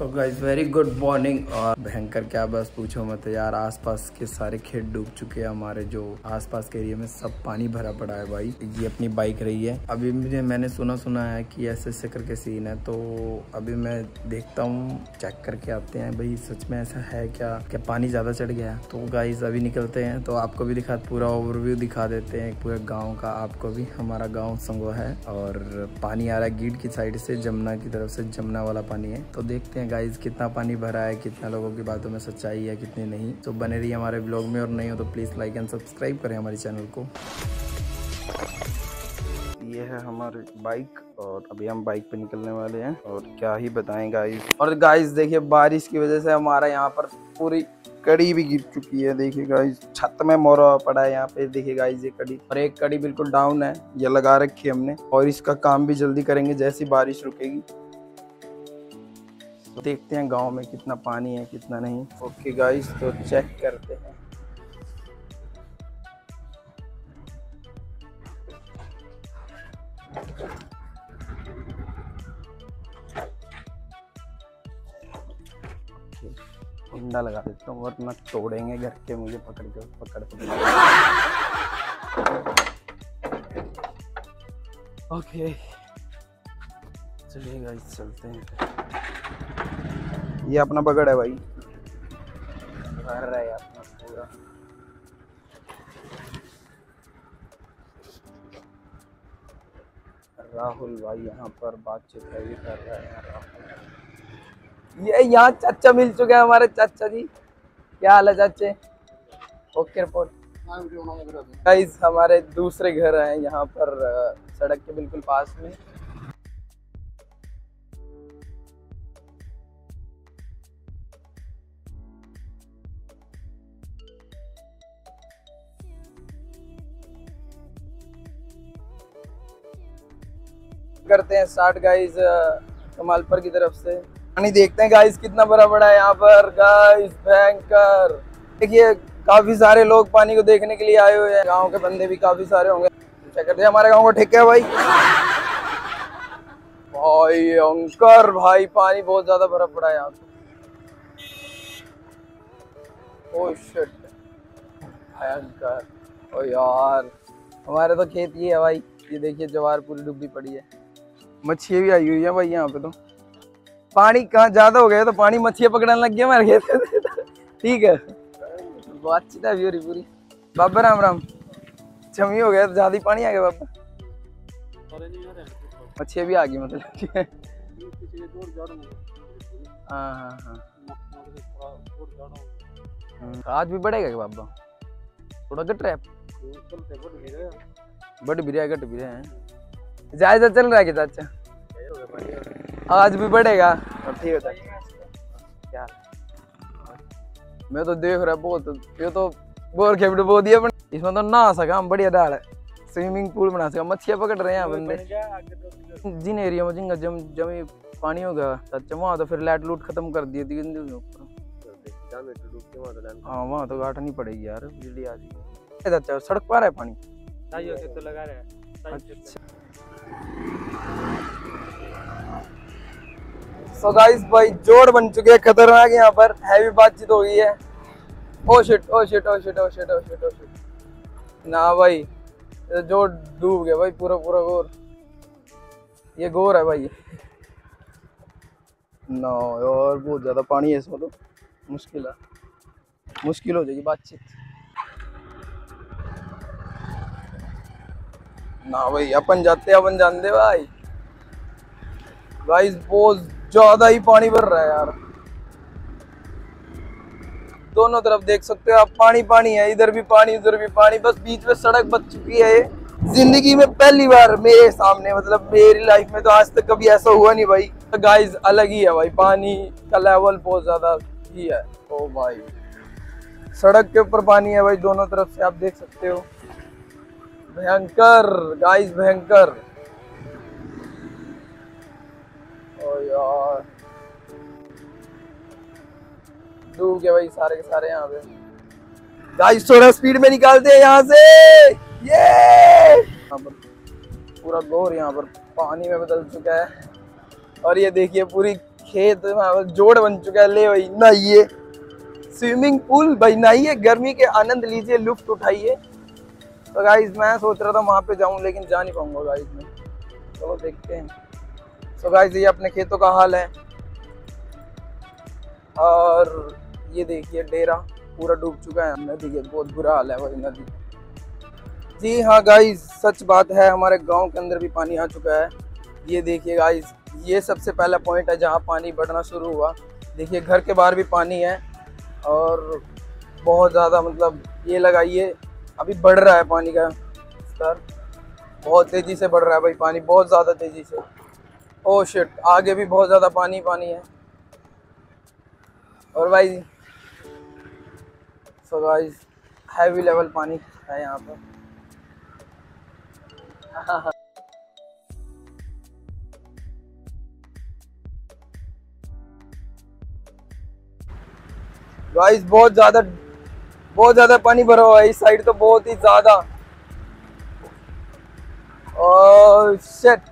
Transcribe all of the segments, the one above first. सो guys very good morning. और भयंकर क्या बस पूछो मत यार, आसपास के सारे खेत डूब चुके हैं। हमारे जो आसपास के एरिया में सब पानी भरा पड़ा है भाई। ये अपनी बाइक रही है, अभी मुझे मैंने सुना है कि ऐसे ऐसे करके सीन है, तो अभी मैं देखता हूँ, चेक करके आते हैं भाई सच में ऐसा है क्या, क्या पानी ज़्यादा चढ़ गया। तो गाइस अभी निकलते हैं, तो आपको भी पूरा ओवरव्यू दिखा देते हैं पूरे गाँव का, आपको भी। हमारा गाँव संगवा है और पानी आ रहा है गीट की साइड से, जमुना की तरफ से, जमुना वाला पानी है। तो देखते हैं गाइज कितना पानी भरा है, कितना लोगों की बातों में सच्चाई है, कितनी नहीं। तो बने रहिए हमारे व्लॉग में, और नहीं हो तो प्लीज़ लाइक एंड सब्सक्राइब करें हमारे चैनल को। ये है हमारी बाइक और अभी हम बाइक पे निकलने वाले हैं, और क्या ही बताएं गाइज। और गाइज देखिए बारिश की वजह से हमारा यहाँ पर पूरी कड़ी भी गिर चुकी है। देखिए गाइज छत में मोरा पड़ा है यहाँ पे, देखिए गाइज ये कड़ी, और एक कड़ी बिल्कुल डाउन है, ये लगा रखी है हमने, और इसका काम भी जल्दी करेंगे जैसी बारिश रुकेगी। देखते हैं गांव में कितना पानी है कितना नहीं। ओके गाइस तो चेक करते हैं। डंडा लगा देता हूँ वरना तोड़ेंगे घर के, मुझे पकड़ के। ओके चलिए गाइस चलते हैं। ये अपना बगड़ है भाई, भर रहा है अपना पूरा। राहुल भाई यहाँ पर बातचीत कर रहे हैं। राहुल ये यहाँ चाचा मिल चुके हैं हमारे, चाचा जी क्या हाल है चाचे? Okay report. गाइस हमारे दूसरे घर हैं यहाँ पर सड़क के बिल्कुल पास में। करते हैं स्टार्ट गाइस कमालपुर की तरफ से। पानी देखते हैं गाइस कितना बड़ा बड़ा है यहाँ पर। गाइस भयंकर देखिए काफी सारे लोग पानी को देखने के लिए आए हुए हैं, गांव के बंदे भी काफी सारे होंगे। चेक करते हैं हमारे गांव को, ठीक है भाई। भाई अंकर भाई पानी बहुत ज्यादा भरा पड़ा है यहाँ पे। ओह शिट भयंकर। ओ यार हमारे तो खेत ही है भाई, ये देखिए ज्वार पूरी डूबी पड़ी है। मच्छियाँ भी आई हुई है भाई यहाँ पे, तो पानी कहाँ ज्यादा हो गया तो पानी मच्छियाँ पकड़ने लग गया हमारे खेत। ठीक है बातचीत अभी हो रही पूरी। बाबा राम राम। छमी हो गया तो ज्यादा ही पानी आ गया बाबा, मच्छियाँ भी आ गई मतलब। हाँ आज भी बढ़ेगा बाबा थोड़ा सा ट्रैप, बट बिरिया घट बिरिया है, जायजा चल रहा है कि चाचा आज भी बढ़ेगा। ठीक है क्या मैं तो देख रहा बहुत, ये तो बोर खेपड़ बो दिया, इसमें तो नहा सका हम बढ़िया डाल है, स्विमिंग पूल बना सका, मच्छियाँ पकड़ रहे हैं बंदे। जिन एरिया में जिनका जमी पानी होगा चाचा वहाँ तो फिर लाइट लूट खत्म कर दिए थी ऊपर। हाँ वहाँ तो गाँठ नहीं पड़ेगी यार, बिजली आ जाएगी। चाचा सड़क पर है पानी तो लगा रहा है। अच्छा। So guys भाई जोड़ बन चुके हैं खतरनाक यहाँ पर, हैवी बातचीत हो गई है। Oh shit oh shit oh shit oh shit oh shit oh shit ना भाई जोड़ डूब गया भाई पूरा पूरा गोर, ये गोर है भाई ना यार बहुत ज्यादा पानी है इसमें, तो मुश्किल है, मुश्किल हो जाएगी बातचीत ना भाई। अपन जाते अपन जानते भाई। गाइस बहुत ज्यादा ही पानी भर रहा है यार, दोनों तरफ देख सकते हो आप पानी पानी है, इधर भी पानी उधर भी पानी, बस बीच में सड़क बच चुकी है। जिंदगी में पहली बार मेरे सामने मतलब मेरी लाइफ में तो आज तक कभी ऐसा हुआ नहीं भाई। तो गाइस अलग ही है भाई, पानी का लेवल बहुत ज्यादा ही है। ओ भाई सड़क के ऊपर पानी है भाई दोनों तरफ से, आप देख सकते हो भयंकर गाइस भयंकर। ओ यार डूब गए भाई सारे के सारे यहाँ पे। गाइस थोड़ा स्पीड में निकालते हैं यहाँ से, ये यहाँ पर पूरा गोर यहाँ पर पानी में बदल चुका है। और ये देखिए पूरी खेत जोड़ बन चुका है। ले भाई नहाइए, स्विमिंग पूल भाई नहाइए, गर्मी के आनंद लीजिए, लुफ्त उठाइए। तो गाइस मैं सोच रहा था वहाँ पे जाऊँ लेकिन जा नहीं पाऊँगा गाइस में, चलो देखते हैं। तो गाइस ये अपने खेतों का हाल है और ये देखिए डेरा पूरा डूब चुका है। नदी के बहुत बुरा हाल है भाई नदी। जी हाँ गाइस सच बात है, हमारे गांव के अंदर भी पानी आ चुका है। ये देखिए गाइस ये सबसे पहला पॉइंट है जहाँ पानी बढ़ना शुरू हुआ। देखिए घर के बाहर भी पानी है और बहुत ज़्यादा, मतलब ये लगाइए अभी बढ़ रहा है पानी का स्तर, बहुत तेज़ी से बढ़ रहा है भाई पानी, बहुत ज़्यादा तेज़ी से। ओह शिट, आगे भी बहुत ज़्यादा पानी है। और भाई सो गाइस हैवी लेवल पानी है यहाँ पर। गाइस बहुत ज़्यादा पानी भरा हुआ है इस साइड तो, बहुत ही ज़्यादा। Oh shit.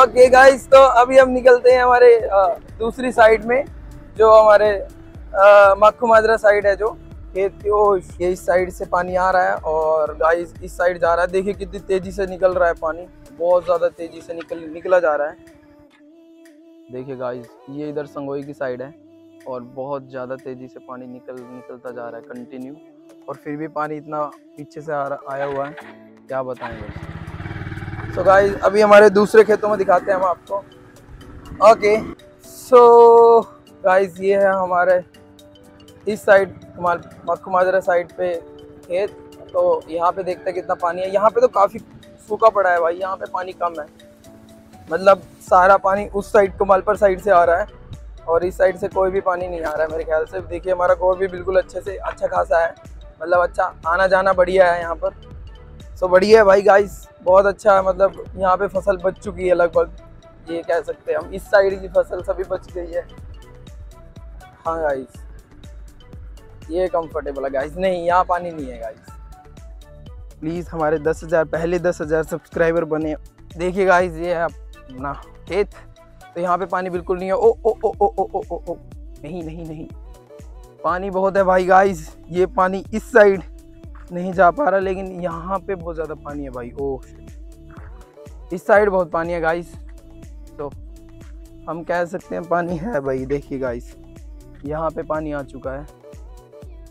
ओके गाइस तो अभी हम निकलते हैं हमारे दूसरी साइड में, जो हमारे मक्खू माजरा साइड है, जो खेत की। ओह ये इस साइड से पानी आ रहा है और गाइस इस साइड जा रहा है। देखिए कितनी तेज़ी से निकल रहा है पानी, बहुत ज़्यादा तेज़ी से निकला जा रहा है। देखिए गाइस ये इधर संगोई की साइड है और बहुत ज़्यादा तेज़ी से पानी निकलता जा रहा है कंटिन्यू, और फिर भी पानी इतना पीछे से आया हुआ है, क्या बताएं गाइस। सो गाइस अभी हमारे दूसरे खेतों में दिखाते हैं हम आपको। ओके सो गाइस ये है हमारे इस साइड मक्खू माजरा साइड पे खेत, तो यहाँ पे देखते हैं कितना पानी है। यहाँ पे तो काफ़ी सूखा पड़ा है भाई, यहाँ पे पानी कम है, मतलब सारा पानी उस साइड कमालपर साइड से आ रहा है और इस साइड से कोई भी पानी नहीं आ रहा है मेरे ख्याल से। देखिए हमारा गोबर भी बिल्कुल अच्छे से अच्छा खासा है, मतलब अच्छा आना जाना बढ़िया है यहाँ पर। सो बढ़िया है भाई गाइस, बहुत अच्छा है, मतलब यहाँ पे फसल बच चुकी है लगभग, ये कह सकते हैं हम। इस साइड की फसल सभी बच गई है। हाँ गाइस ये कम्फर्टेबल है गाइस। नहीं यहाँ पानी नहीं है गाइस। प्लीज़ हमारे 10,000 पहले 10,000 सब्सक्राइबर बने। देखिए गाइस ये है अपना खेत, तो यहाँ पे पानी बिल्कुल नहीं है। ओ ओ ओ ओ ओ ओ ओ नहीं, पानी बहुत है भाई गाइस। ये पानी इस साइड नहीं जा पा रहा लेकिन यहाँ पे बहुत ज़्यादा पानी है भाई। ओ इस साइड बहुत पानी है गाइस, तो हम कह सकते हैं पानी है भाई। देखिए गाइस यहाँ पे पानी आ चुका है,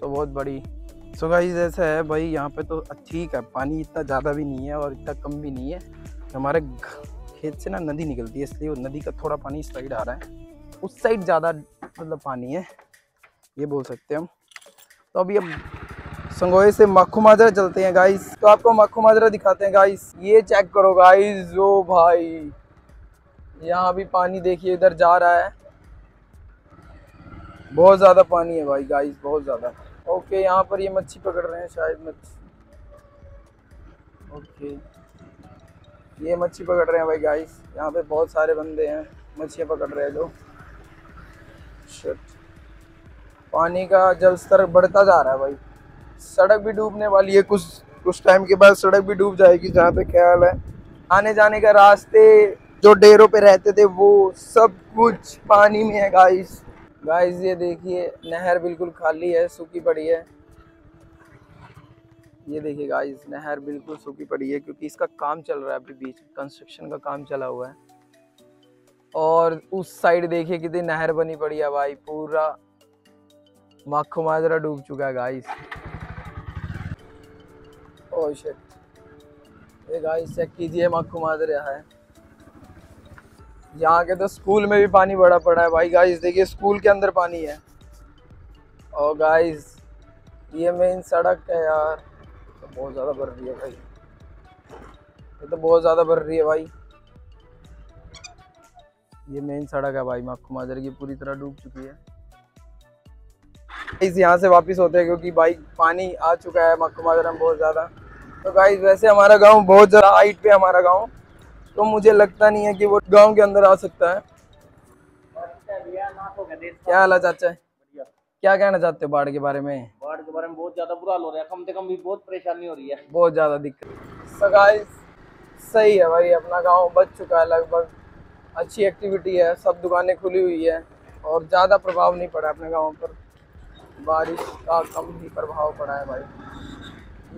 तो बहुत बड़ी। सो गाइस ऐसा है भाई, यहाँ पे तो ठीक है, पानी इतना ज़्यादा भी नहीं है और इतना कम भी नहीं है। हमारे खेत से ना नदी निकलती है, इसलिए वो नदी का थोड़ा पानी इस साइड आ रहा है, उस साइड ज़्यादा मतलब पानी है, ये बोल सकते हैं हम। तो अभी अब संगोई से मक्खू माजरा चलते हैं गाइस, तो आपको मक्खू माजरा दिखाते हैं गाइस। ये चेक करो गाइस, जो भाई यहाँ भी पानी देखिए इधर जा रहा है, बहुत ज़्यादा पानी है भाई गाइस, बहुत ज़्यादा। ओके यहाँ पर ये मच्छी पकड़ रहे हैं शायद, मच्छी। ओके ये मच्छी पकड़ रहे हैं भाई गाइस, यहाँ पे बहुत सारे बंदे हैं मच्छियाँ पकड़ रहे हैं जो। शिट, पानी का जल स्तर बढ़ता जा रहा है भाई। सड़क भी डूबने वाली है, कुछ टाइम के बाद सड़क भी डूब जाएगी जहाँ पे ख्याल है। आने जाने का रास्ते जो डेरों पे रहते थे वो सब कुछ पानी में है गाइस। गाइस ये देखिए नहर बिल्कुल खाली है, सूखी पड़ी है। ये देखिए गाइस नहर बिल्कुल सूखी पड़ी है क्योंकि इसका काम चल रहा है अभी, बीच कंस्ट्रक्शन का काम चला हुआ है। और उस साइड देखिए कितनी नहर बनी पड़ी है भाई, पूरा मक्खू माजरा डूब चुका है गाइस। ओह शिट, ये गाइस चेक कीजिए मक्खू माजरा है। यहाँ के तो स्कूल में भी पानी बड़ा पड़ा है भाई गाइस, देखिए स्कूल के अंदर पानी है। और गाइस ये मेन सड़क है यार, बहुत ज़्यादा भर रही है भाई, ये तो बहुत ज़्यादा भर रही है भाई। ये मेन सड़क है भाई मक्खू माजरा की, पूरी तरह डूब चुकी है। इस यहाँ से वापस होते हैं क्योंकि भाई पानी आ चुका है मक्खू माजरा में बहुत ज़्यादा। तो गाइस वैसे हमारा गांव बहुत ज़्यादा हाइट पे, हमारा गांव तो मुझे लगता नहीं है कि वो गाँव के अंदर आ सकता है। क्या हाल है चाचा, क्या कहना चाहते हो बाढ़ के बारे में? बाढ़ के बारे में बहुत ज्यादा बुरा हाल हो रहा है, कम से कम भी बहुत परेशानी हो रही है, बहुत ज्यादा दिक्कत। सो गाइस सही है भाई, अपना गांव बच चुका है लगभग। अच्छी एक्टिविटी है, सब दुकानें खुली हुई है और ज़्यादा प्रभाव नहीं पड़ा अपने गाँव पर, बारिश का कम ही प्रभाव पड़ा है भाई।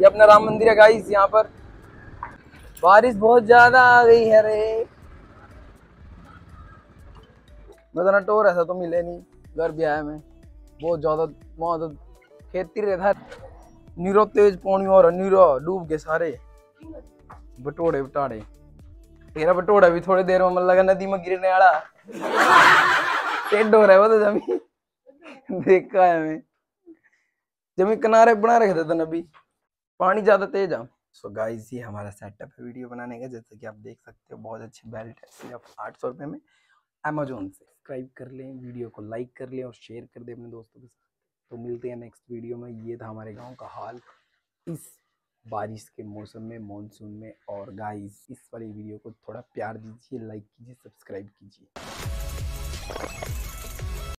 ये अपना राम मंदिर है गाइस, यहाँ पर बारिश बहुत ज़्यादा आ गई है रे, बदना टोर ऐसा तो मिले नहीं घर ब्याह में, बहुत ज़्यादा मौत खेती रहता नीरो तेज पौनी और नीरो डूब गए सारे बटोड़े बटाड़े। तेरा बटोड़ा भी थोड़ी देर में मन लगा नदी में गिरने वाला, टेढ़ हो रहा है वो तो जमी देखा है मैं, जमी किनारे बना रखे थे नबी, पानी ज्यादा तेज है। सो गाइस ये हमारा सेटअप है वीडियो बनाने का, जैसे कि आप देख सकते हो बहुत अच्छी बेल्ट है, सिर्फ 800 रुपये में अमेजोन से। सब्सक्राइब कर लें, वीडियो को लाइक कर लें और शेयर कर दें अपने दोस्तों के साथ। तो मिलते हैं नेक्स्ट वीडियो में। ये था हमारे गाँव का हाल इस बारिश के मौसम में, मानसून में। और गाइस इस वाली वीडियो को थोड़ा प्यार दीजिए, लाइक कीजिए, सब्सक्राइब कीजिए।